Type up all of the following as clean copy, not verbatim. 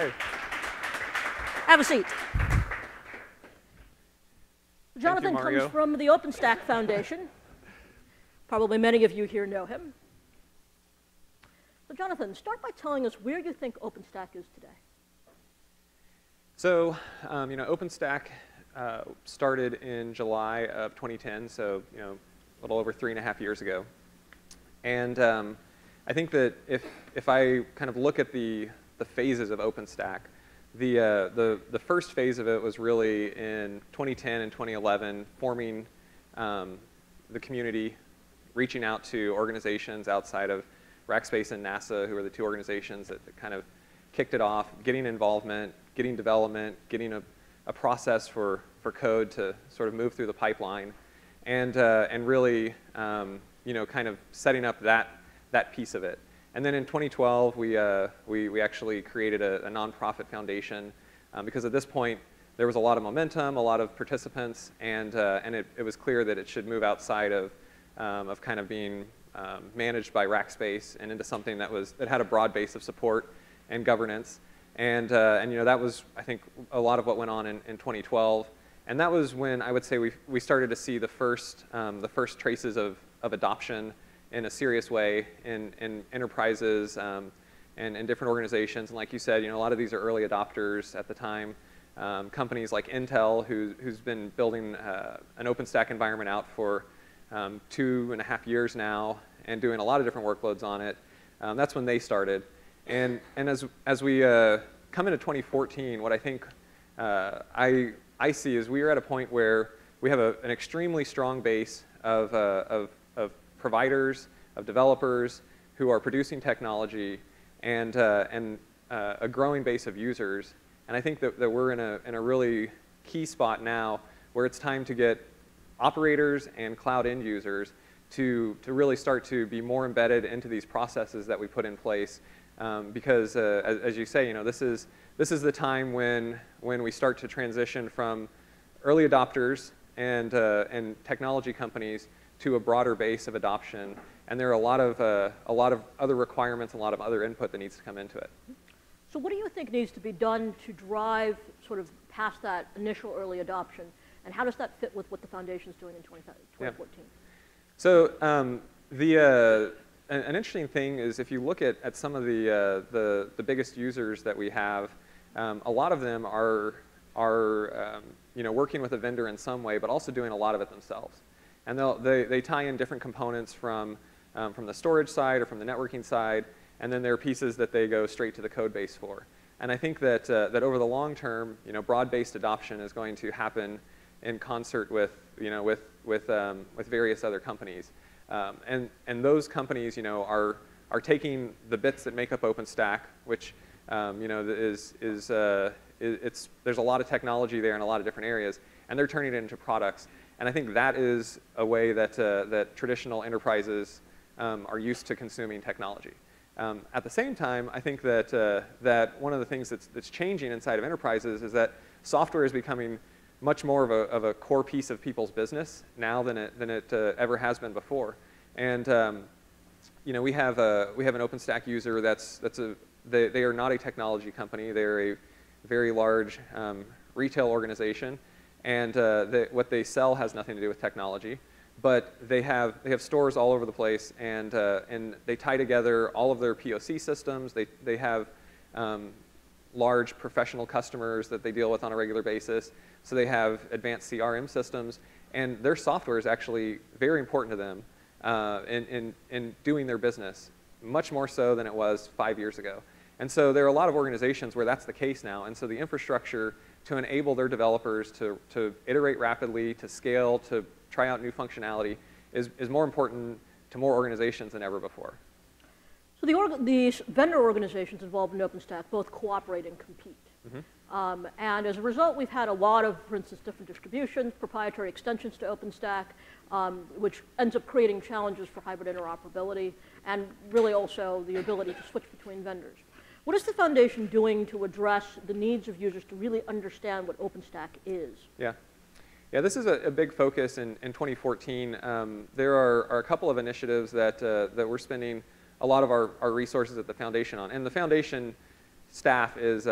Sorry. Have a seat. Jonathan comes from the OpenStack Foundation. Probably many of you here know him. So Jonathan, start by telling us where you think OpenStack is today. So, OpenStack started in July of 2010, so a little over 3.5 years ago. And I think that if I kind of look at the phases of OpenStack, the first phase of it was really in 2010 and 2011, forming the community, reaching out to organizations outside of Rackspace and NASA, who are the two organizations that kind of kicked it off, getting involvement, getting development, getting a process for code to sort of move through the pipeline, and really kind of setting up that piece of it. And then in 2012, we actually created a nonprofit foundation because at this point there was a lot of momentum, a lot of participants, and it was clear that it should move outside of kind of being managed by Rackspace and into something that had a broad base of support and governance. And that was, I think, a lot of what went on in 2012. And that was when I would say we started to see the first traces of adoption in a serious way in enterprises and different organizations. And like you said, a lot of these are early adopters at the time. Companies like Intel, who's been building an OpenStack environment out for 2.5 years now and doing a lot of different workloads on it. That's when they started. And as we come into 2014, what I think I see is we are at a point where we have an extremely strong base of providers, of developers who are producing technology, and a growing base of users. And I think that we're in a really key spot now where it's time to get operators and cloud end users to really start to be more embedded into these processes that we put in place. Because as you say, this is the time when we start to transition from early adopters and technology companies to a broader base of adoption, and there are a lot of other requirements, a lot of other input that needs to come into it. So what do you think needs to be done to drive sort of past that initial early adoption, and how does that fit with what the foundation's doing in 2014? Yeah. So an interesting thing is if you look at some of the biggest users that we have, a lot of them are working with a vendor in some way, but also doing a lot of it themselves. And they tie in different components from the storage side or from the networking side, and then there are pieces that they go straight to the code base for. And I think that over the long term, broad-based adoption is going to happen in concert with various other companies. And those companies, are taking the bits that make up OpenStack, which, there's a lot of technology there in a lot of different areas, and they're turning it into products. And I think that is a way that traditional enterprises are used to consuming technology. At the same time, I think that one of the things that's changing inside of enterprises is that software is becoming much more of a core piece of people's business now than it ever has been before, and we have an OpenStack user they are not a technology company. They're a very large retail organization, and what they sell has nothing to do with technology, but they have stores all over the place, and they tie together all of their POC systems. They have large professional customers that they deal with on a regular basis. So they have advanced CRM systems, and their software is actually very important to them in doing their business, much more so than it was 5 years ago. And so there are a lot of organizations where that's the case now, and so the infrastructure to enable their developers to iterate rapidly, to scale, to try out new functionality is more important to more organizations than ever before. So the vendor organizations involved in OpenStack both cooperate and compete. Mm-hmm. And as a result, we've had a lot of, for instance, different distributions, proprietary extensions to OpenStack, which ends up creating challenges for hybrid interoperability and really also the ability to switch between vendors. What is the foundation doing to address the needs of users to really understand what OpenStack is? Yeah, this is a big focus in 2014. There are a couple of initiatives that we're spending a lot of our resources at the foundation on, and the foundation staff is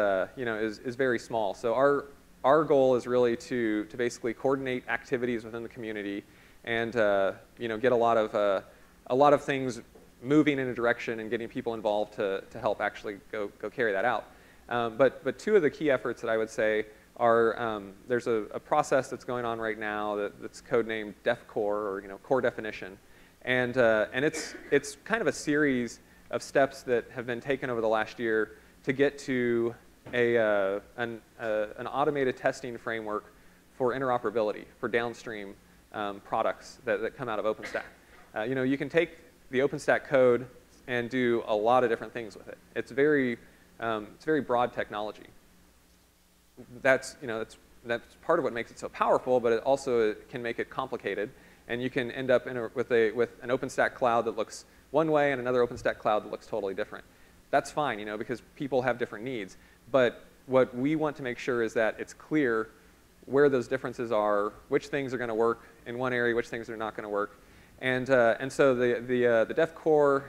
very small. So our goal is really to basically coordinate activities within the community and get a lot of things moving in a direction and getting people involved to help actually go carry that out. But two of the key efforts that I would say are there's a process that's going on right now that's codenamed DefCore, or core definition, and it's kind of a series of steps that have been taken over the last year to get to an automated testing framework for interoperability for downstream products that come out of OpenStack. You can take the OpenStack code and do a lot of different things with it. It's very broad technology. That's part of what makes it so powerful, but it also can make it complicated, and you can end up with an OpenStack cloud that looks one way and another OpenStack cloud that looks totally different. That's fine, because people have different needs. But what we want to make sure is that it's clear where those differences are, which things are going to work in one area, which things are not going to work. And so the DefCore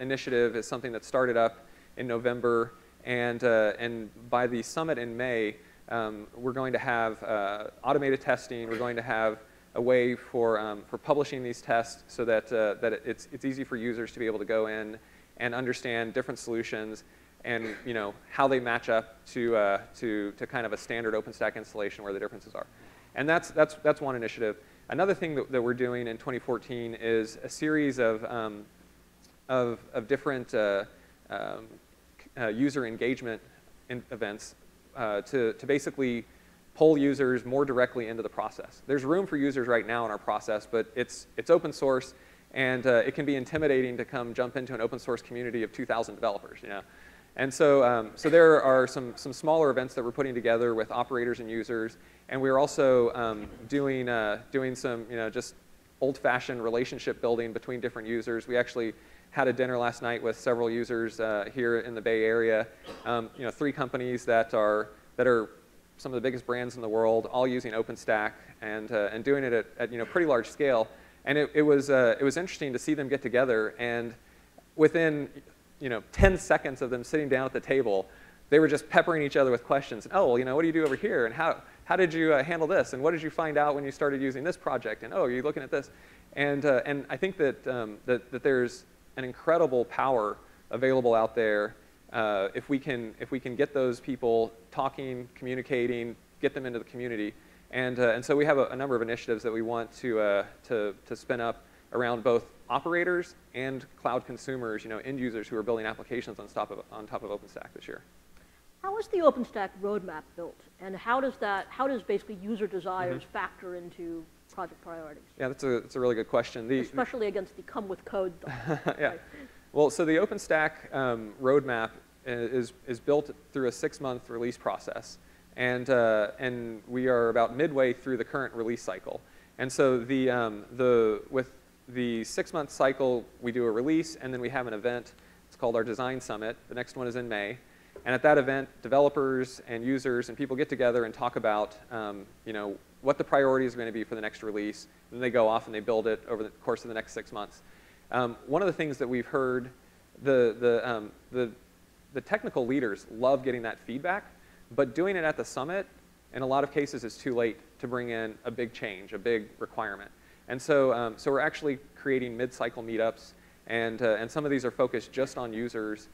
initiative is something that started up in November, and by the summit in May, we're going to have automated testing. We're going to have a way for publishing these tests so that it's easy for users to be able to go in and understand different solutions and how they match up to kind of a standard OpenStack installation where the differences are. And that's one initiative. Another thing that we're doing in 2014 is a series of different user engagement events to basically pull users more directly into the process. There's room for users right now in our process, but it's open source, and it can be intimidating to come jump into an open source community of 2,000 developers. And so, so there are some smaller events that we're putting together with operators and users, and we're also doing some just old-fashioned relationship building between different users. We actually had a dinner last night with several users here in the Bay Area. 3 companies that are some of the biggest brands in the world, all using OpenStack and doing it at pretty large scale. And it was interesting to see them get together, and within 10 seconds of them sitting down at the table, they were just peppering each other with questions. And, oh, well, what do you do over here? And how did you handle this? And what did you find out when you started using this project? And, oh, are you looking at this? And I think that, that there's an incredible power available out there if we can get those people talking, communicating, get them into the community. And so we have a number of initiatives that we want to spin up around both operators and cloud consumers, end users who are building applications on top of OpenStack this year. How is the OpenStack roadmap built, and how does basically user desires factor into project priorities? Yeah, that's a really good question. Especially against the come with code though. Yeah. Right? Well, so the OpenStack roadmap is built through a 6-month release process, and we are about midway through the current release cycle. And so with the 6-month cycle, we do a release, and then we have an event. It's called our Design Summit. The next one is in May. And at that event, developers and users and people get together and talk about what the priorities are going to be for the next release. And then they go off and they build it over the course of the next 6 months. One of the things that we've heard, the technical leaders love getting that feedback, but doing it at the summit, in a lot of cases, is too late to bring in a big change, a big requirement. And so, so we're actually creating mid-cycle meetups, and some of these are focused just on users,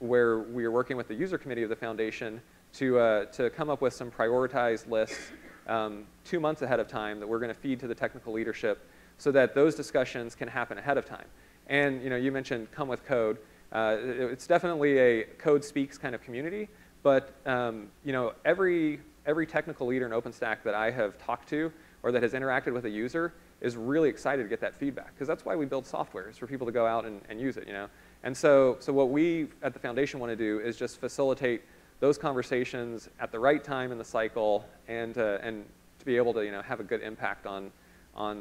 where we are working with the user committee of the foundation to come up with some prioritized lists 2 months ahead of time that we're going to feed to the technical leadership, so that those discussions can happen ahead of time. And you mentioned come with code. It's definitely a code speaks kind of community, but every technical leader in OpenStack that I have talked to or that has interacted with a user is really excited to get that feedback, because that's why we build software, is for people to go out and use it. And so what we at the foundation want to do is just facilitate those conversations at the right time in the cycle, and to be able to have a good impact on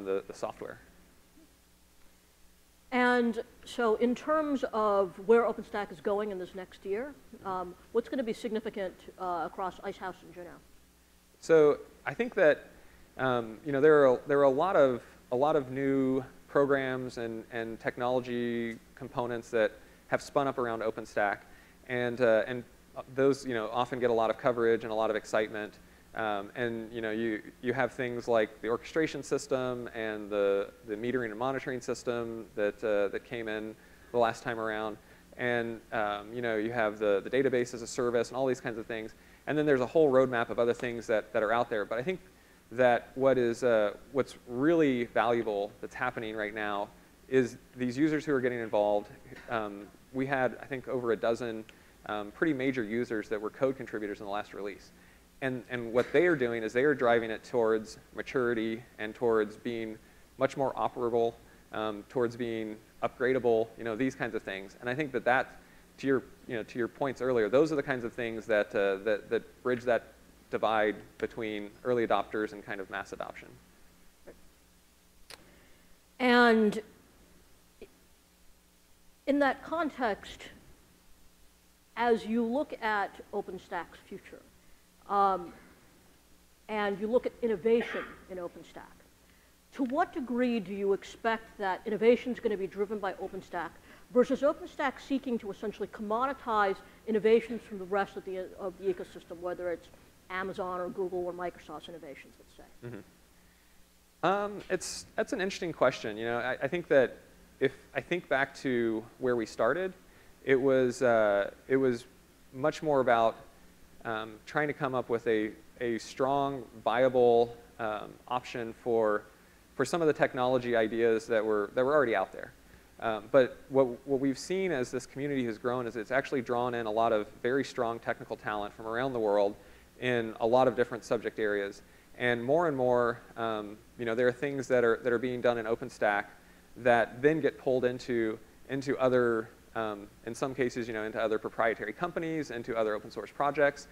the software. And so in terms of where OpenStack is going in this next year, what's going to be significant across Icehouse and Juno? So I think that there are a lot of new programs and technology components that have spun up around OpenStack, And those, often get a lot of coverage and a lot of excitement. And you have things like the orchestration system and the metering and monitoring system that that came in the last time around. And you have the database as a service and all these kinds of things. And then there's a whole roadmap of other things that are out there. But I think that what's really valuable that's happening right now is these users who are getting involved. We had, I think, over a dozen pretty major users that were code contributors in the last release. And what they are doing is they are driving it towards maturity and towards being much more operable, towards being upgradable, these kinds of things. And I think that to your, to your points earlier, those are the kinds of things that bridge that divide between early adopters and kind of mass adoption. And in that context, as you look at OpenStack's future, and you look at innovation in OpenStack, to what degree do you expect that innovation is going to be driven by OpenStack versus OpenStack seeking to essentially commoditize innovations from the rest of the ecosystem, whether it's Amazon or Google or Microsoft's innovations, let's say? Mm-hmm. That's an interesting question. I think that if I think back to where we started, it was much more about trying to come up with a strong, viable option for some of the technology ideas that were already out there. But what we've seen as this community has grown is it's actually drawn in a lot of very strong technical talent from around the world in a lot of different subject areas. And more, there are things that are being done in OpenStack that then get pulled into other, in some cases, into other proprietary companies, into other open source projects.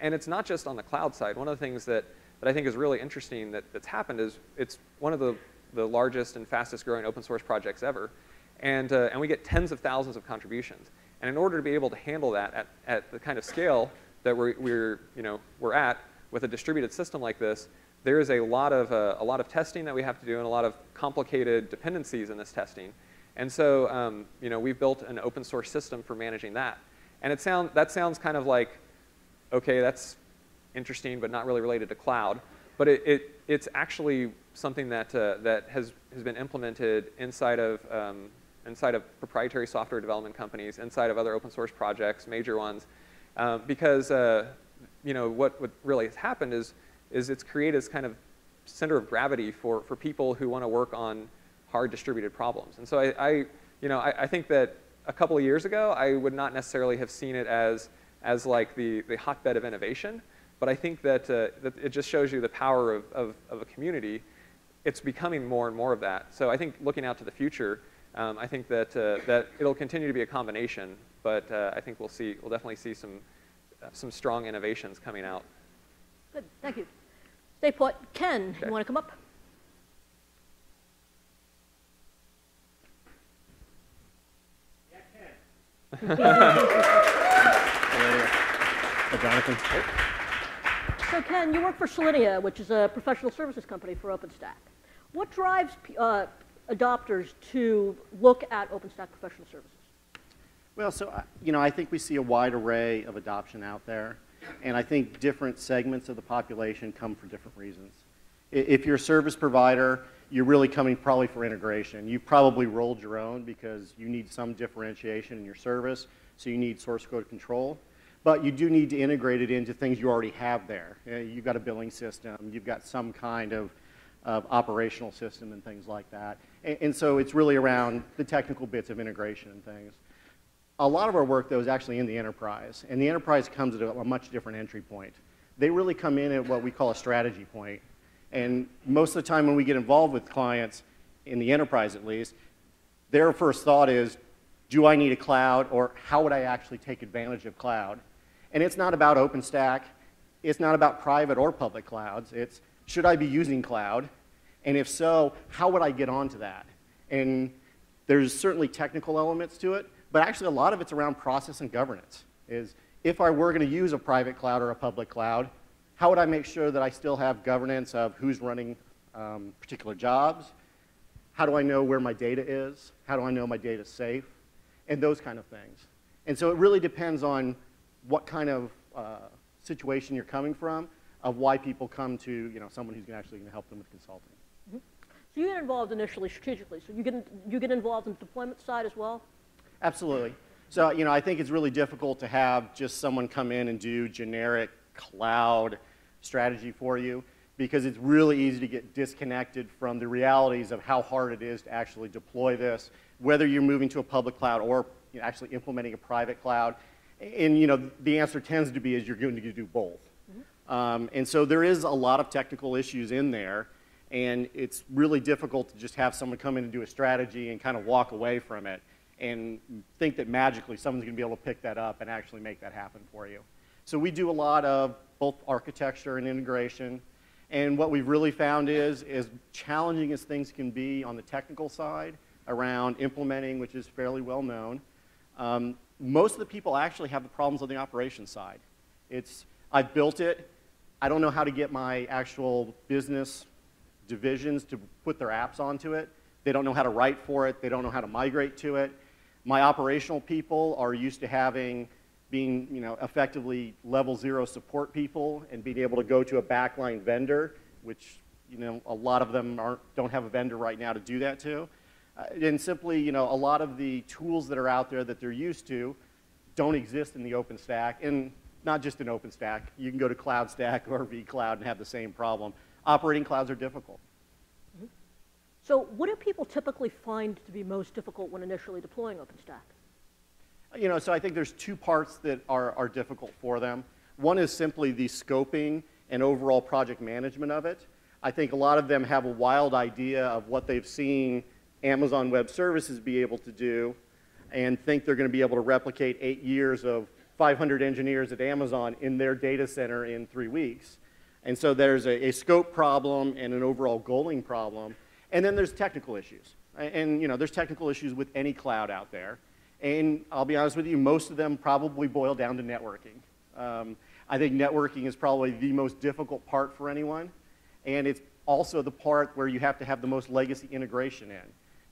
And it's not just on the cloud side. One of the things that I think is really interesting that's happened is it's one of the largest and fastest growing open source projects ever. And we get tens of thousands of contributions. And in order to be able to handle that at the kind of scale that we're at with a distributed system like this, there is a lot of testing that we have to do and a lot of complicated dependencies in this testing. And so we've built an open source system for managing that. And that sounds kind of like, okay, that's interesting, but not really related to cloud. But it's actually something that has been implemented inside of proprietary software development companies, inside of other open source projects, major ones, because what really has happened is it's created this kind of center of gravity for people who want to work on hard distributed problems. And so I think that a couple of years ago I would not necessarily have seen it as like the hotbed of innovation. But I think that it just shows you the power of a community. It's becoming more and more of that. So I think looking out to the future, I think that it'll continue to be a combination. But I think we'll definitely see some strong innovations coming out. Good, thank you. Stay put. Ken, okay. You want to come up? Yeah, Ken. Jonathan. So Ken, you work for Solidia, which is a professional services company for OpenStack. What drives adopters to look at OpenStack professional services? Well, so I think we see a wide array of adoption out there. And I think different segments of the population come for different reasons. If you're a service provider, you're really coming probably for integration. You've probably rolled your own because you need some differentiation in your service, so you need source code control. But you do need to integrate it into things you already have there. You've got a billing system, you've got some kind of operational system and things like that. And so it's really around the technical bits of integration and things. A lot of our work, though, is actually in the enterprise. And the enterprise comes at a much different entry point. They really come in at what we call a strategy point. And most of the time when we get involved with clients, in the enterprise at least, their first thought is, do I need a cloud, or how would I actually take advantage of cloud? And it's not about OpenStack. It's not about private or public clouds. It's, should I be using cloud? And if so, how would I get onto that? And there's certainly technical elements to it, but actually a lot of it's around process and governance. Is if I were going to use a private cloud or a public cloud, how would I make sure that I still have governance of who's running particular jobs? How do I know where my data is? How do I know my data's safe? And those kind of things. And so it really depends on what kind of situation you're coming from, of why people come to, you know, someone who's actually going to help them with consulting. Mm-hmm. So you get involved initially strategically. So you get involved in the deployment side as well? Absolutely. So, you know, I think it's really difficult to have just someone come in and do generic cloud strategy for you, because it's really easy to get disconnected from the realities of how hard it is to actually deploy this, whether you're moving to a public cloud or actually implementing a private cloud. And, you know, the answer tends to be is you're going to do both. Mm-hmm. And so there is a lot of technical issues in there, and it's really difficult to just have someone come in and do a strategy and kind of walk away from it and think that magically someone's going to be able to pick that up and actually make that happen for you. So we do a lot of both architecture and integration. And what we've really found is, as challenging as things can be on the technical side around implementing, which is fairly well known, most of the people actually have the problems on the operations side. It's, I've built it, I don't know how to get my actual business divisions to put their apps onto it. They don't know how to write for it. They don't know how to migrate to it. My operational people are used to having being, you know, effectively level zero support people and being able to go to a backline vendor, which, you know, a lot of them don't have a vendor right now to do that to. And simply, you know, a lot of the tools that are out there that they're used to don't exist in the OpenStack, and not just in OpenStack. You can go to CloudStack or vCloud and have the same problem. Operating clouds are difficult. So what do people typically find to be most difficult when initially deploying OpenStack? You know, so I think there's two parts that are difficult for them. One is simply the scoping and overall project management of it. I think a lot of them have a wild idea of what they've seen Amazon Web Services be able to do and think they're going to be able to replicate 8 years of 500 engineers at Amazon in their data center in 3 weeks. And so there's a scope problem and an overall goaling problem. And then there's technical issues. And, you know, there's technical issues with any cloud out there. And I'll be honest with you, most of them probably boil down to networking. I think networking is probably the most difficult part for anyone. And it's also the part where you have to have the most legacy integration in.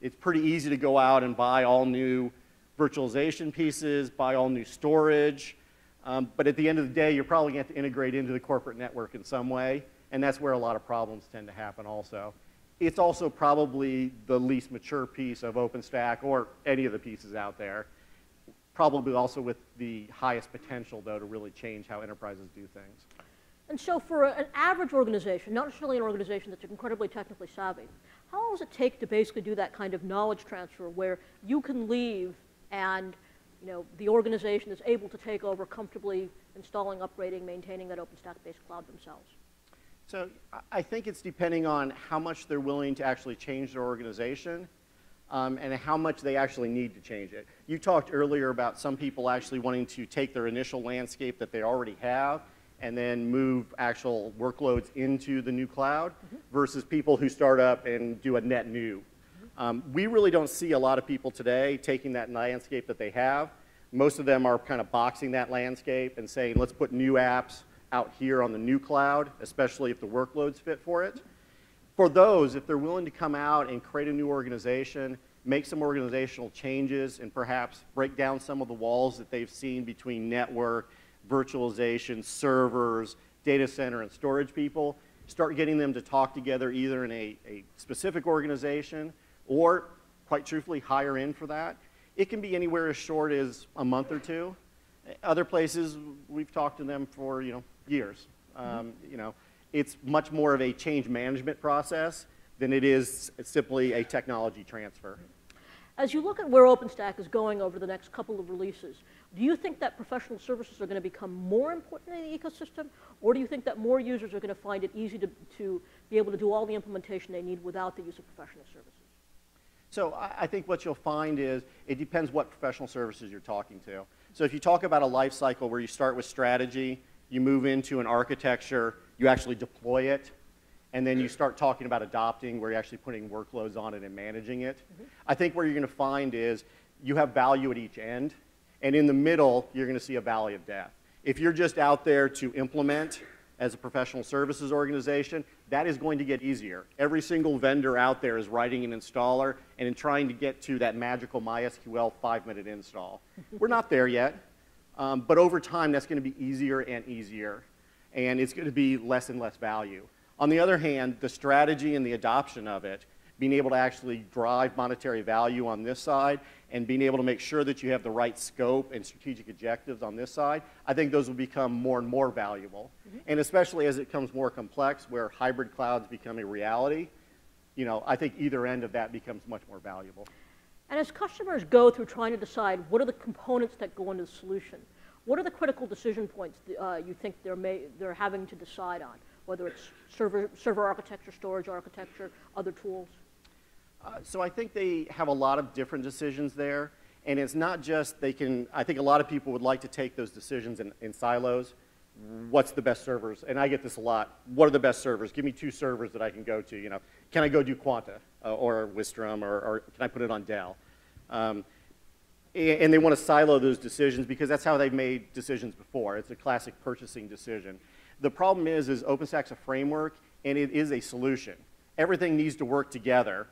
It's pretty easy to go out and buy all new virtualization pieces, buy all new storage. But at the end of the day, you're probably going to have to integrate into the corporate network in some way. And that's where a lot of problems tend to happen also. It's also probably the least mature piece of OpenStack or any of the pieces out there, probably also with the highest potential, though, to really change how enterprises do things. And so for an average organization, not necessarily an organization that's incredibly technically savvy, how long does it take to basically do that kind of knowledge transfer where you can leave and, you know, the organization is able to take over comfortably installing, upgrading, maintaining that OpenStack-based cloud themselves? So I think it's depending on how much they're willing to actually change their organization and how much they actually need to change it. You talked earlier about some people actually wanting to take their initial landscape that they already have and then move actual workloads into the new cloud versus people who start up and do a net new. We really don't see a lot of people today taking that landscape that they have. Most of them are kind of boxing that landscape and saying, let's put new apps out here on the new cloud, especially if the workloads fit for it. For those, if they're willing to come out and create a new organization, make some organizational changes, and perhaps break down some of the walls that they've seen between network, virtualization, servers, data center, and storage people, start getting them to talk together either in a specific organization or, quite truthfully, hire in for that. It can be anywhere as short as a month or two. Other places, we've talked to them for, you know, years. You know, it's much more of a change management process than it is simply a technology transfer. As you look at where OpenStack is going over the next couple of releases, do you think that professional services are going to become more important in the ecosystem, or do you think that more users are going to find it easy to be able to do all the implementation they need without the use of professional services? So I think what you'll find is it depends what professional services you're talking to. So if you talk about a life cycle where you start with strategy, you move into an architecture, you actually deploy it, and then you start talking about adopting where you're actually putting workloads on it and managing it. I think where you're going to find is you have value at each end, and in the middle, you're going to see a valley of death. If you're just out there to implement as a professional services organization, that is going to get easier. Every single vendor out there is writing an installer and in trying to get to that magical MySQL 5-minute install. We're not there yet, but over time that's going to be easier and easier, and it's going to be less and less value. On the other hand, the strategy and the adoption of it, being able to actually drive monetary value on this side and being able to make sure that you have the right scope and strategic objectives on this side, I think those will become more and more valuable. And especially as it becomes more complex where hybrid clouds become a reality, you know, I think either end of that becomes much more valuable. And as customers go through trying to decide what are the components that go into the solution, what are the critical decision points you think they're having to decide on, whether it's server architecture, storage architecture, other tools? So I think they have a lot of different decisions there, and it's not just they can, I think a lot of people would like to take those decisions in silos. What's the best servers? And I get this a lot. What are the best servers? Give me two servers that I can go to, you know. Can I go do Quanta or Wistrom or can I put it on Dell? And they want to silo those decisions because that's how they've made decisions before. It's a classic purchasing decision. The problem is OpenStack's a framework and it is a solution. Everything needs to work together.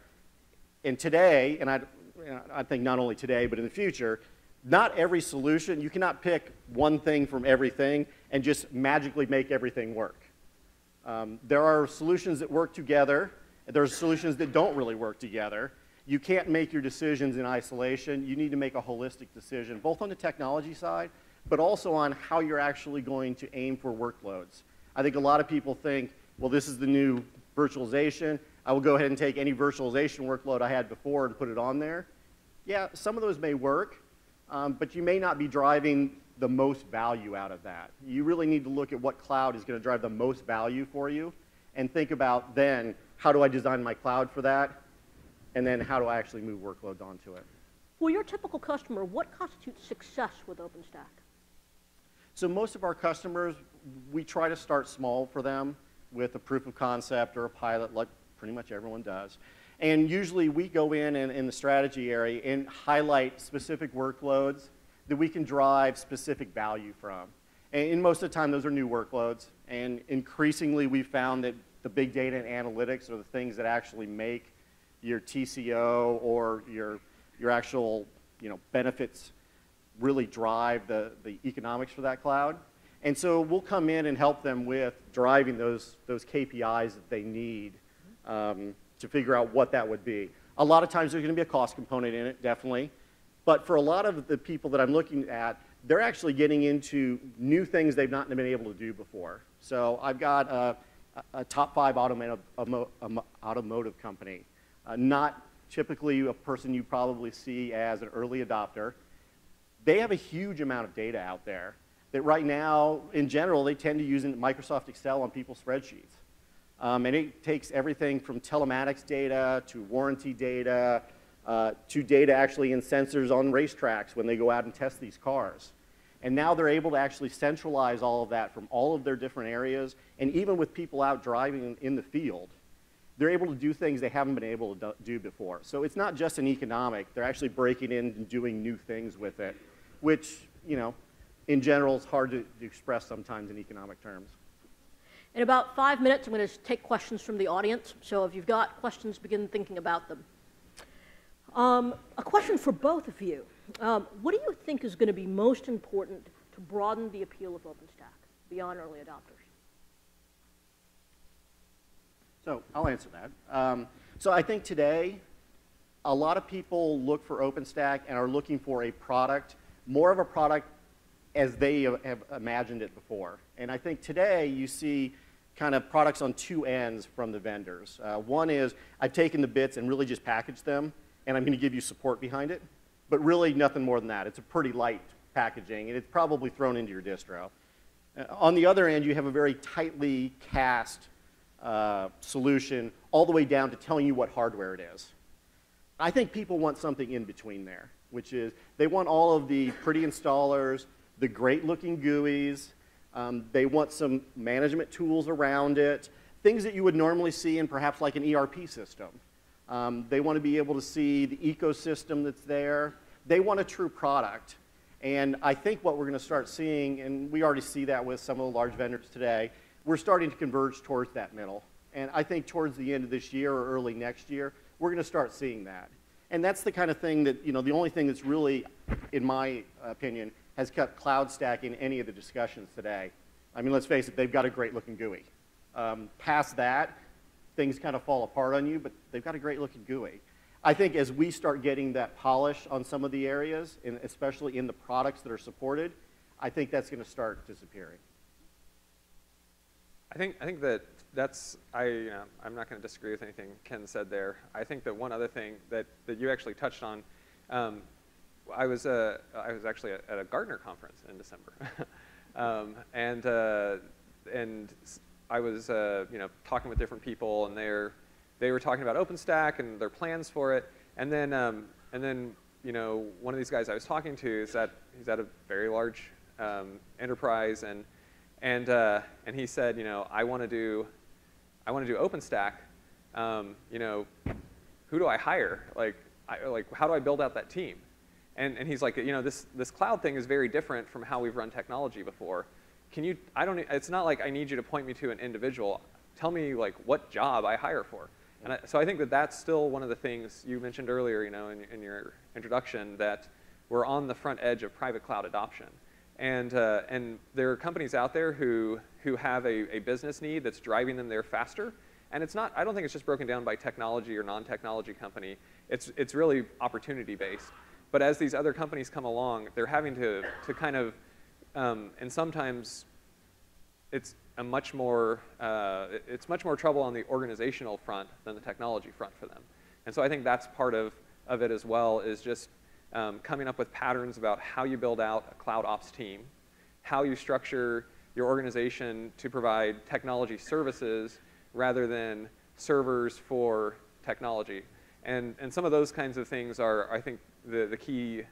And today, and I think not only today, but in the future, not every solution, you cannot pick one thing from everything and just magically make everything work. There are solutions that work together, and there are solutions that don't really work together. You can't make your decisions in isolation. You need to make a holistic decision, both on the technology side, but also on how you're actually going to aim for workloads. I think a lot of people think, well, this is the new virtualization. I will go ahead and take any virtualization workload I had before and put it on there. Yeah, some of those may work, but you may not be driving the most value out of that. You really need to look at what cloud is going to drive the most value for you and think about then, how do I design my cloud for that? And then how do I actually move workloads onto it? For your typical customer, what constitutes success with OpenStack? So most of our customers, we try to start small for them with a proof of concept or a pilot, like pretty much everyone does. And usually we go in the strategy area and highlight specific workloads that we can drive specific value from. And most of the time those are new workloads. And increasingly we've found that the big data and analytics are the things that actually make your TCO or your actual, you know, benefits really drive the economics for that cloud. And so we'll come in and help them with driving those KPIs that they need to figure out what that would be. A lot of times there's going to be a cost component in it, definitely. But for a lot of the people that I'm looking at, they're actually getting into new things they've not been able to do before. So I've got a top 5 automotive company, not typically a person you probably see as an early adopter. They have a huge amount of data out there that right now, in general, they tend to use in Microsoft Excel on people's spreadsheets. And it takes everything from telematics data to warranty data to data actually in sensors on racetracks when they go out and test these cars. And now they're able to actually centralize all of that from all of their different areas. And even with people out driving in the field, they're able to do things they haven't been able to do before. So it's not just an economic. They're actually breaking in and doing new things with it, which, you know, in general is hard to express sometimes in economic terms. In about 5 minutes, I'm going to take questions from the audience. So if you've got questions, begin thinking about them. A question for both of you. What do you think is going to be most important to broaden the appeal of OpenStack beyond early adopters? So I'll answer that. So I think today, a lot of people look for OpenStack and are looking for a product, more of a product as they have imagined it before. And I think today you see kind of products on two ends from the vendors. One is I've taken the bits and really just packaged them, and I'm going to give you support behind it. But really nothing more than that. It's a pretty light packaging, and it's probably thrown into your distro. On the other end, you have a very tightly cast solution all the way down to telling you what hardware it is. I think people want something in between there, which is they want all of the pretty installers, the great looking GUIs, they want some management tools around it, things that you would normally see in perhaps like an ERP system. They want to be able to see the ecosystem that's there. They want a true product. And I think what we're going to start seeing, and we already see that with some of the large vendors today, we're starting to converge towards that middle. And I think towards the end of this year or early next year, we're going to start seeing that. And that's the kind of thing that, you know, the only thing that's really, in my opinion, has kept cloud stack in any of the discussions today. I mean, let's face it, they've got a great looking GUI. Past that, things kind of fall apart on you, but they've got a great looking GUI. I think as we start getting that polish on some of the areas, and especially in the products that are supported, I think that's going to start disappearing. I think that that's, I'm not going to disagree with anything Ken said there. I think that one other thing that you actually touched on, I was actually at a Gartner conference in December, and I was you know, talking with different people, and they were talking about OpenStack and their plans for it, and then you know, one of these guys I was talking to is that he's at a very large enterprise, and he said, you know, I want to do OpenStack, you know, who do I hire? Like how do I build out that team? And he's like, you know, this cloud thing is very different from how we've run technology before. Can you? I don't. It's not like I need you to point me to an individual. Tell me like what job I hire for. And so I think that that's still one of the things you mentioned earlier, you know, in your introduction, that we're on the front edge of private cloud adoption. And there are companies out there who have a business need that's driving them there faster. And it's not. I don't think it's just broken down by technology or non-technology company. It's really opportunity based. But as these other companies come along, they're having to kind of, and sometimes it's a much more, it's much more trouble on the organizational front than the technology front for them. And so I think that's part of it as well, is just coming up with patterns about how you build out a cloud ops team, how you structure your organization to provide technology services rather than servers for technology. And some of those kinds of things are, I think, the key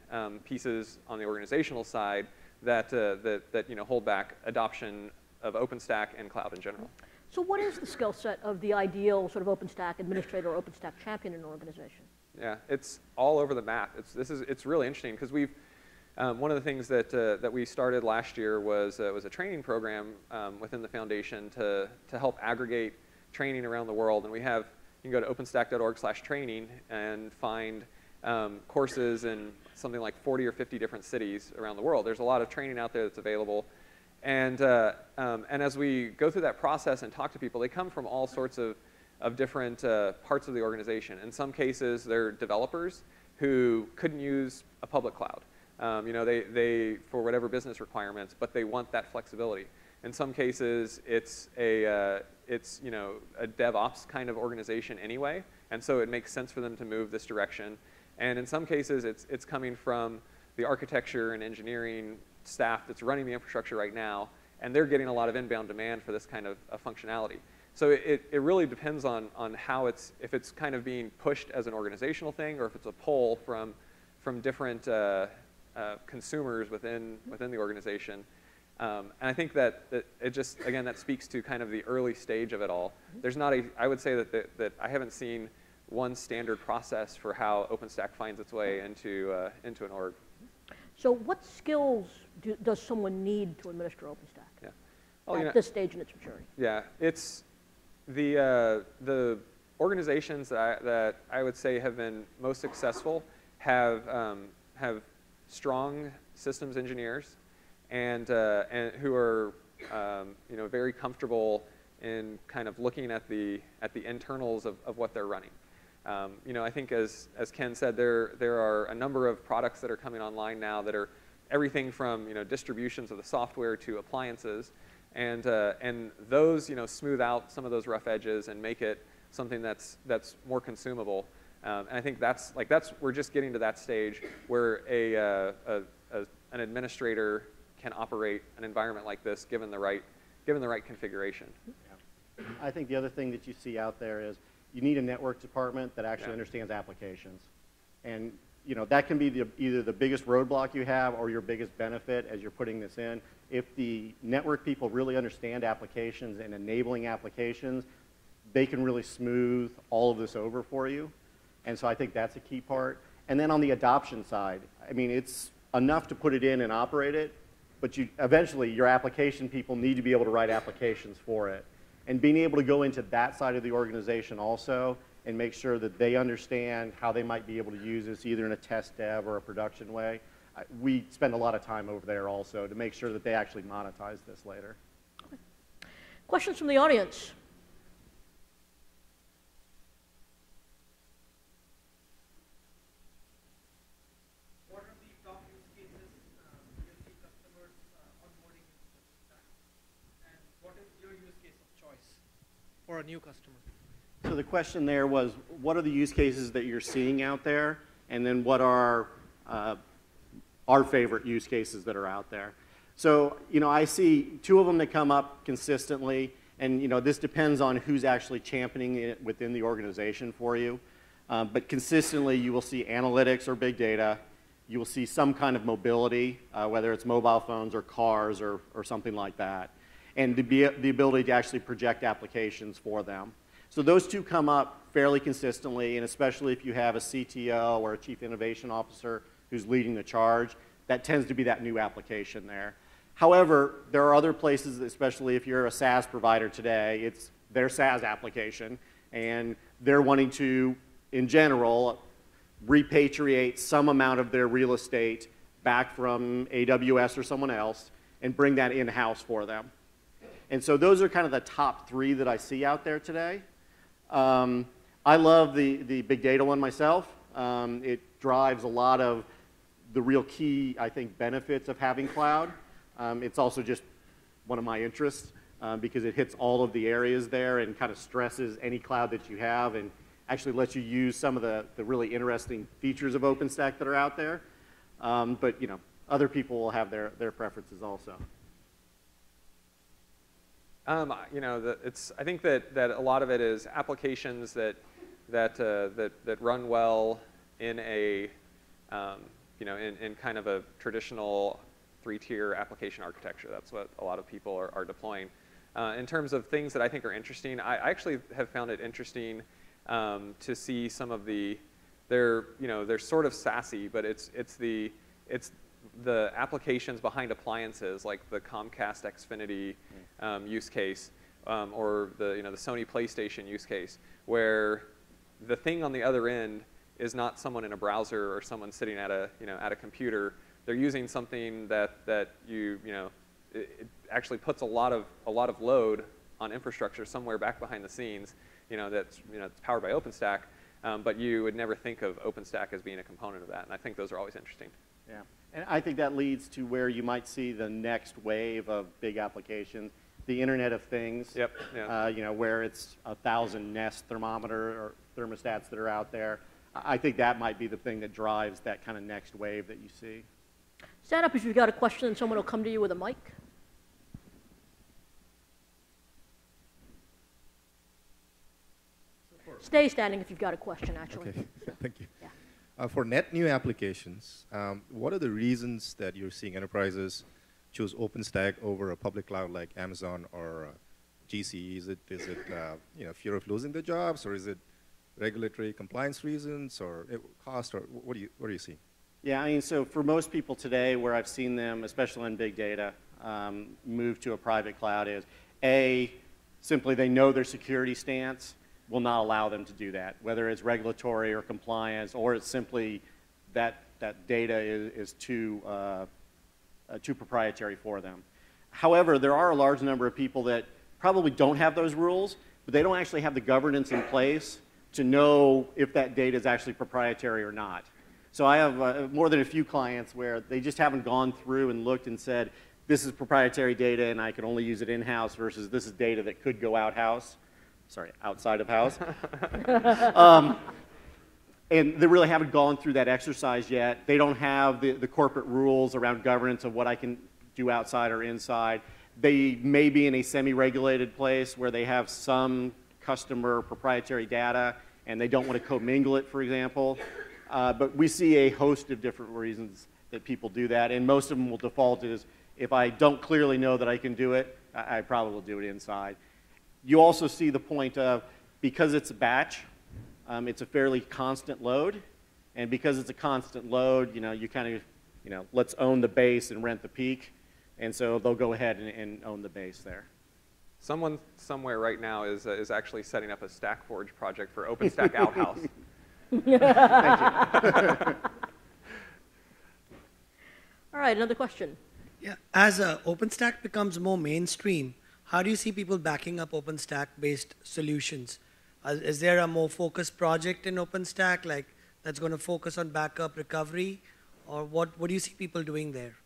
pieces on the organizational side that you know, hold back adoption of OpenStack and cloud in general. So what is the skill set of the ideal sort of OpenStack administrator or OpenStack champion in an organization? Yeah, it's all over the map. It's really interesting, because we've one of the things that we started last year was a training program within the foundation to help aggregate training around the world, and we have. You can go to openstack.org/training and find courses in something like 40 or 50 different cities around the world. There's a lot of training out there that's available. And as we go through that process and talk to people, they come from all sorts of different parts of the organization. In some cases, they're developers who couldn't use a public cloud. You know, they for whatever business requirements, but they want that flexibility. In some cases, it's you know, a DevOps kind of organization anyway, and so it makes sense for them to move this direction. And in some cases, it's coming from the architecture and engineering staff that's running the infrastructure right now, and they're getting a lot of inbound demand for this kind of functionality. So it really depends on how if it's kind of being pushed as an organizational thing, or if it's a pull from different consumers within the organization. And I think that it just, again, that speaks to kind of the early stage of it all. There's not a, I would say that I haven't seen one standard process for how OpenStack finds its way into an org. So what skills does someone need to administer OpenStack at this stage in its maturity? Yeah, it's the organizations that I would say have been most successful have strong systems engineers. And who are you know, very comfortable in kind of looking at the internals of what they're running. You know, I think as Ken said, there are a number of products that are coming online now that are everything from, you know, distributions of the software to appliances, and those, you know, smooth out some of those rough edges and make it something that's more consumable. And I think that's we're just getting to that stage where an administrator can operate an environment like this given the right configuration. Yeah. I think the other thing that you see out there is you need a network department that actually understands applications. And you know, that can be either the biggest roadblock you have or your biggest benefit as you're putting this in. If the network people really understand applications and enabling applications, they can really smooth all of this over for you. And so I think that's a key part. And then on the adoption side, I mean, it's enough to put it in and operate it, but you, eventually your application people need to be able to write applications for it. And being able to go into that side of the organization also and make sure that they understand how they might be able to use this either in a test dev or a production way. We spend a lot of time over there also to make sure that they actually monetize this later. Okay. Questions from the audience? What are the top use cases you see customers onboarding with that? And what is your use case of choice for a new customer? So the question there was, what are the use cases that you're seeing out there? And then what are our favorite use cases that are out there. So, you know, I see two of them that come up consistently, and, you know, this depends on who's actually championing it within the organization for you. But consistently, you will see analytics or big data. You will see some kind of mobility, whether it's mobile phones or cars or something like that, and the ability to actually project applications for them. So those two come up fairly consistently, and especially if you have a CTO or a Chief Innovation Officer who's leading the charge, that tends to be that new application there. However, there are other places, especially if you're a SaaS provider today, it's their SaaS application, and they're wanting to, in general, repatriate some amount of their real estate back from AWS or someone else and bring that in-house for them. And so those are kind of the top three that I see out there today. I love the big data one myself. It drives a lot of the real key, I think, benefits of having cloud. It's also just one of my interests because it hits all of the areas there and kind of stresses any cloud that you have and actually lets you use some of the really interesting features of OpenStack that are out there. But, you know, other people will have their preferences also. You know, I think that a lot of it is applications that run well in a, you know, in kind of a traditional three-tier application architecture. That's what a lot of people are deploying. In terms of things that I think are interesting, I actually have found it interesting to see some of they're sort of sassy, but it's the applications behind appliances, like the Comcast Xfinity use case, or the Sony PlayStation use case, where the thing on the other end is not someone in a browser or someone sitting at a at a computer. They're using something that it actually puts a lot of load on infrastructure somewhere back behind the scenes. It's powered by OpenStack, but you would never think of OpenStack as being a component of that. And I think those are always interesting. Yeah, and I think that leads to where you might see the next wave of big applications, the Internet of Things. Yep. Yeah. Where it's 1,000 Nest thermostats that are out there. I think that might be the thing that drives that kind of next wave that you see. Stand up if you've got a question, and someone will come to you with a mic. Stay standing if you've got a question, actually. Okay. Thank you. Yeah. For net new applications, what are the reasons that you're seeing enterprises choose OpenStack over a public cloud like Amazon or GCE? Is it fear of losing their jobs, or is it regulatory compliance reasons, or cost, or what do you see? Yeah, I mean, so for most people today, where I've seen them, especially in big data, move to a private cloud is simply they know their security stance will not allow them to do that, whether it's regulatory or compliance, or it's simply that data is too proprietary for them. However, there are a large number of people that probably don't have those rules, but they don't actually have the governance in place to know if that data is actually proprietary or not. So I have more than a few clients where they just haven't gone through and looked and said, this is proprietary data and I can only use it in-house versus this is data that could go outside of house. And they really haven't gone through that exercise yet. They don't have the corporate rules around governance of what I can do outside or inside. They may be in a semi-regulated place where they have some customer proprietary data and they don't want to commingle it, for example. But we see a host of different reasons that people do that, and most of them will default is, if I don't clearly know that I can do it, I probably will do it inside. You also see the point of, because it's a batch, it's a fairly constant load, and because it's a constant load, you kind of, let's own the base and rent the peak, And so they'll go ahead and own the base there. Someone somewhere right now is actually setting up a StackForge project for OpenStack Outhouse. Thank you. All right, another question. Yeah, as OpenStack becomes more mainstream, how do you see people backing up OpenStack-based solutions? Is there a more focused project in OpenStack, like that's going to focus on backup recovery, or what do you see people doing there?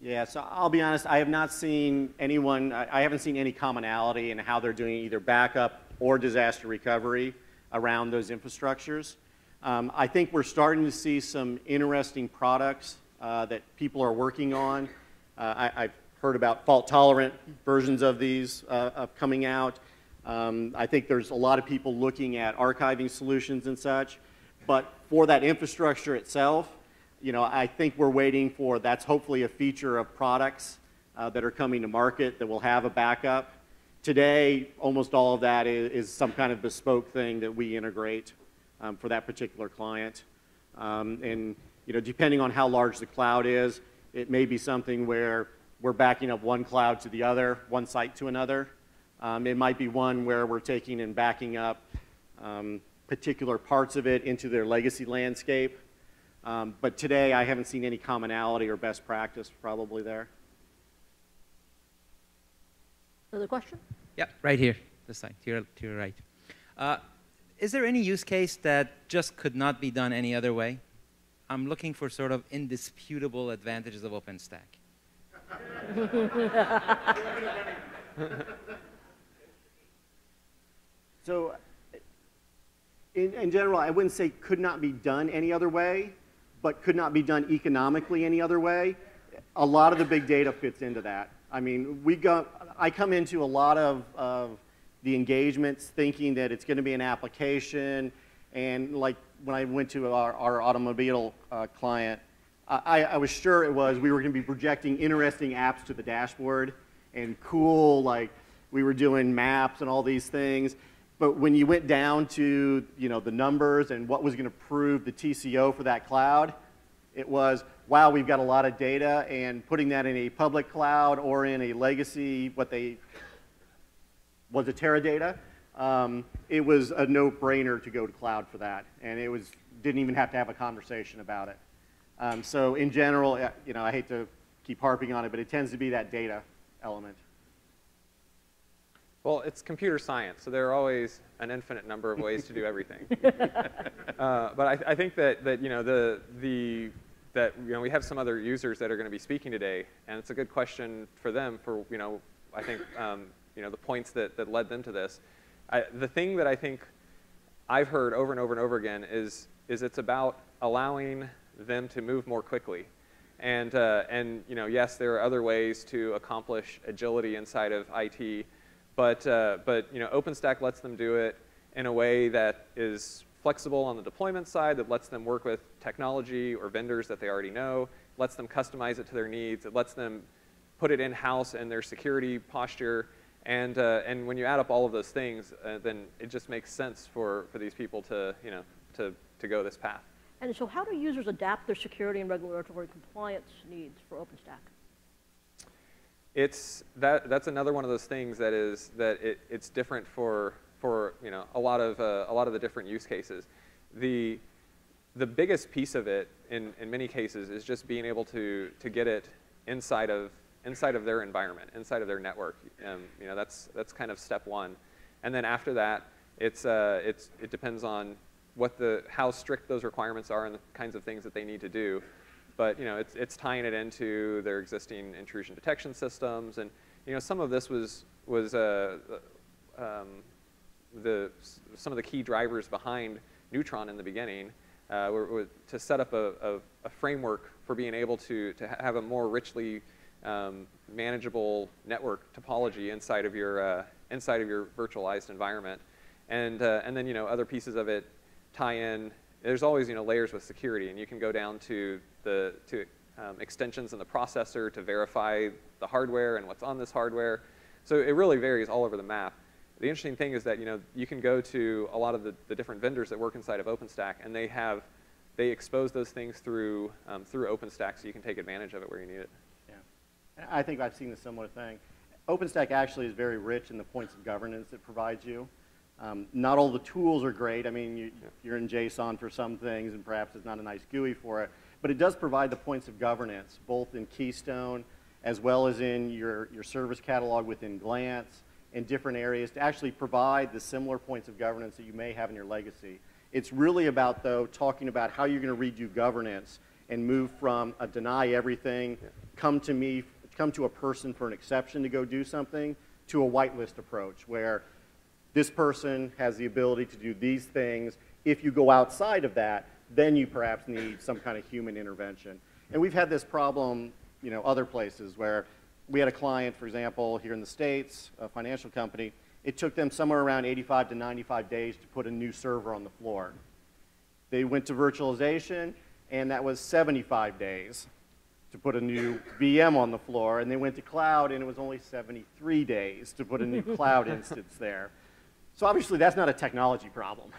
Yeah, so I'll be honest, I have not seen anyone, I haven't seen any commonality in how they're doing either backup or disaster recovery around those infrastructures. I think we're starting to see some interesting products that people are working on. I've heard about fault-tolerant versions of these coming out. I think there's a lot of people looking at archiving solutions and such, but for that infrastructure itself, you know, I think we're waiting for, that's hopefully a feature of products that are coming to market that will have a backup. Today, almost all of that is some kind of bespoke thing that we integrate for that particular client. And, you know, depending on how large the cloud is, it may be something where we're backing up one cloud to the other, one site to another. It might be one where we're taking and backing up particular parts of it into their legacy landscape. But today, I haven't seen any commonality or best practice probably there. Another question? Yeah, right here, this side, to your right. Is there any use case that just could not be done any other way? I'm looking for sort of indisputable advantages of OpenStack. So, in general, I wouldn't say could not be done any other way, but could not be done economically any other way. A lot of the big data fits into that. I mean, I come into a lot of the engagements thinking that it's going to be an application. And like when I went to our automobile client, I was sure it was we were going to be projecting interesting apps to the dashboard and cool, like we were doing maps and all these things. But when you went down to, you know, the numbers and what was going to prove the TCO for that cloud, it was, wow, we've got a lot of data, and putting that in a public cloud or in a legacy, what they was a Teradata, it was a no-brainer to go to cloud for that. And it was, didn't even have to have a conversation about it. So in general, you know, I hate to keep harping on it, but it tends to be that data element. Well, it's computer science, so there are always an infinite number of ways to do everything. But I think that you know that you know we have some other users that are going to be speaking today, and it's a good question for them. For you know, I think you know the points that led them to this. The thing that I think I've heard over and over and over again is it's about allowing them to move more quickly. And you know, yes, there are other ways to accomplish agility inside of IT. But you know, OpenStack lets them do it in a way that is flexible on the deployment side, that lets them work with technology or vendors that they already know, lets them customize it to their needs, it lets them put it in-house in their security posture. And when you add up all of those things, then it just makes sense for these people to, you know, to go this path. And so how do users adapt their security and regulatory compliance needs for OpenStack? That's another one of those things that it's different for you know a lot of the different use cases. The biggest piece of it in many cases is just being able to get it inside of their environment, inside of their network. You know that's kind of step one, and then after that it depends on how strict those requirements are and the kinds of things that they need to do. But you know, it's tying it into their existing intrusion detection systems, and you know, some of this was some of the key drivers behind Neutron in the beginning, were to set up a framework for being able to have a more richly manageable network topology inside of your virtualized environment, and then you know, other pieces of it tie in. There's always, you know, layers with security, and you can go down to extensions in the processor to verify the hardware and what's on this hardware. So it really varies all over the map. The interesting thing is that, you know, you can go to a lot of the different vendors that work inside of OpenStack, and they expose those things through OpenStack, so you can take advantage of it where you need it. Yeah. I think I've seen a similar thing. OpenStack actually is very rich in the points of governance it provides you. Not all the tools are great. I mean, you're in JSON for some things, and perhaps it's not a nice GUI for it. But it does provide the points of governance, both in Keystone as well as in your service catalog within Glance and different areas to actually provide the similar points of governance that you may have in your legacy. It's really about, though, talking about how you're going to redo governance and move from a deny everything, come to a person for an exception to go do something, to a whitelist approach where this person has the ability to do these things. If you go outside of that, then you perhaps need some kind of human intervention. And we've had this problem, you know, other places where we had a client, for example, here in the States, a financial company. It took them somewhere around 85 to 95 days to put a new server on the floor. They went to virtualization, and that was 75 days to put a new VM on the floor. And they went to cloud, and it was only 73 days to put a new cloud instance there. So obviously, that's not a technology problem.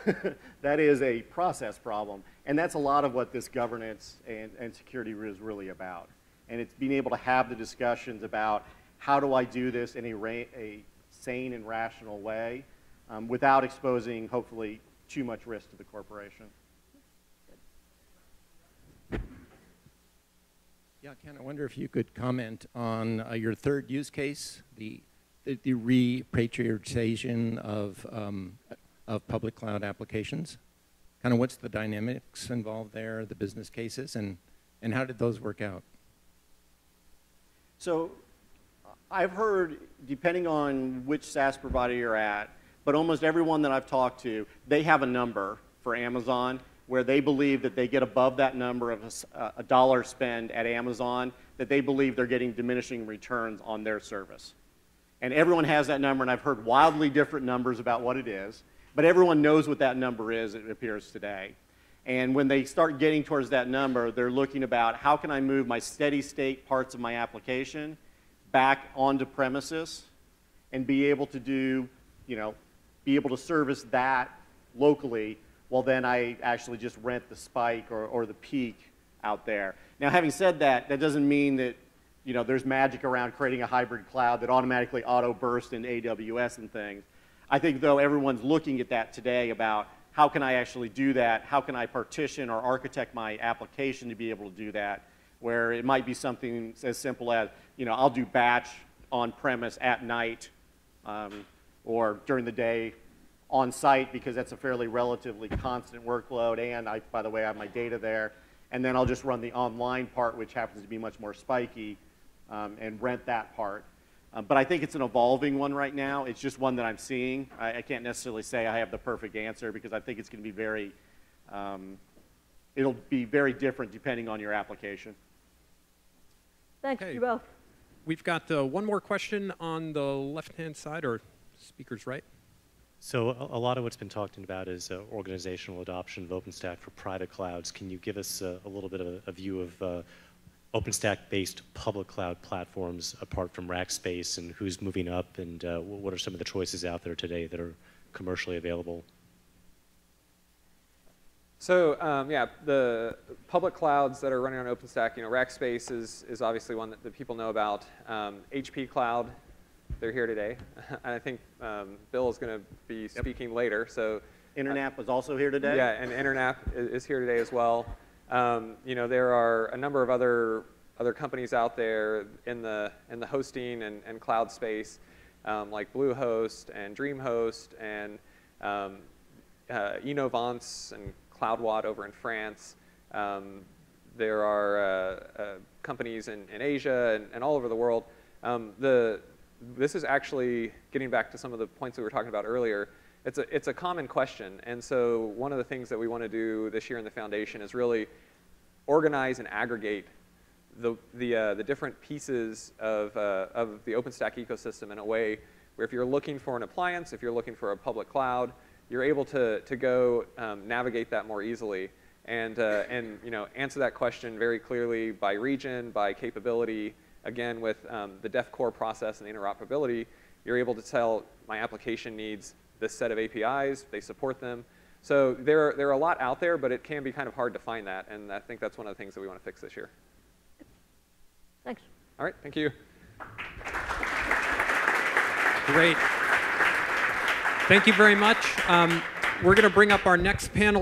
That is a process problem. And that's a lot of what this governance and security is really about. And it's being able to have the discussions about how do I do this in a sane and rational way without exposing, hopefully, too much risk to the corporation. Yeah, Ken, I wonder if you could comment on your third use case, the repatriation of public cloud applications. Kind of what's the dynamics involved there, the business cases, and how did those work out? So I've heard, depending on which SaaS provider you're at, but almost everyone that I've talked to, they have a number for Amazon where they believe that they get above that number of a dollar spend at Amazon, that they believe they're getting diminishing returns on their service. And everyone has that number, and I've heard wildly different numbers about what it is, but everyone knows what that number is, it appears today. And when they start getting towards that number, they're looking about how can I move my steady state parts of my application back onto premises and be able to do, you know, be able to service that locally while then I actually just rent the spike or the peak out there. Now, having said that, that doesn't mean that, you know, there's magic around creating a hybrid cloud that automatically auto-bursts in AWS and things. I think, though, everyone's looking at that today about how can I actually do that? How can I partition or architect my application to be able to do that? Where it might be something as simple as, you know, I'll do batch on-premise at night or during the day on-site because that's a fairly relatively constant workload. And I, by the way, I have my data there. And then I'll just run the online part, which happens to be much more spiky, and rent that part. But I think it's an evolving one right now. It's just one that I'm seeing. I can't necessarily say I have the perfect answer because I think it's going to be very, it'll be very different depending on your application. Thanks, you both. We've got one more question on the left-hand side, or speaker's right. So a lot of what's been talked about is organizational adoption of OpenStack for private clouds. Can you give us a little bit of a view of OpenStack-based public cloud platforms apart from Rackspace, and who's moving up, and what are some of the choices out there today that are commercially available? So yeah, the public clouds that are running on OpenStack, you know, Rackspace is obviously one that people know about. HP Cloud, they're here today, and I think Bill is going to be speaking later. So Internap was also here today. Yeah, and Internap is here today as well. You know, there are a number of other companies out there in the hosting and cloud space, like Bluehost and DreamHost and Enovance and CloudWatt over in France. There are companies in Asia and all over the world. This is actually getting back to some of the points we were talking about earlier. It's a common question, and so one of the things that we want to do this year in the foundation is really organize and aggregate the different pieces of the OpenStack ecosystem in a way where if you're looking for an appliance, if you're looking for a public cloud, you're able to go navigate that more easily and you know, answer that question very clearly by region, by capability. Again, with the Def Core process and the interoperability, you're able to tell my application needs this set of APIs, they support them. So there are a lot out there, but it can be kind of hard to find that, and I think that's one of the things that we want to fix this year. Thanks. All right, thank you. Great. Thank you very much. We're going to bring up our next panel.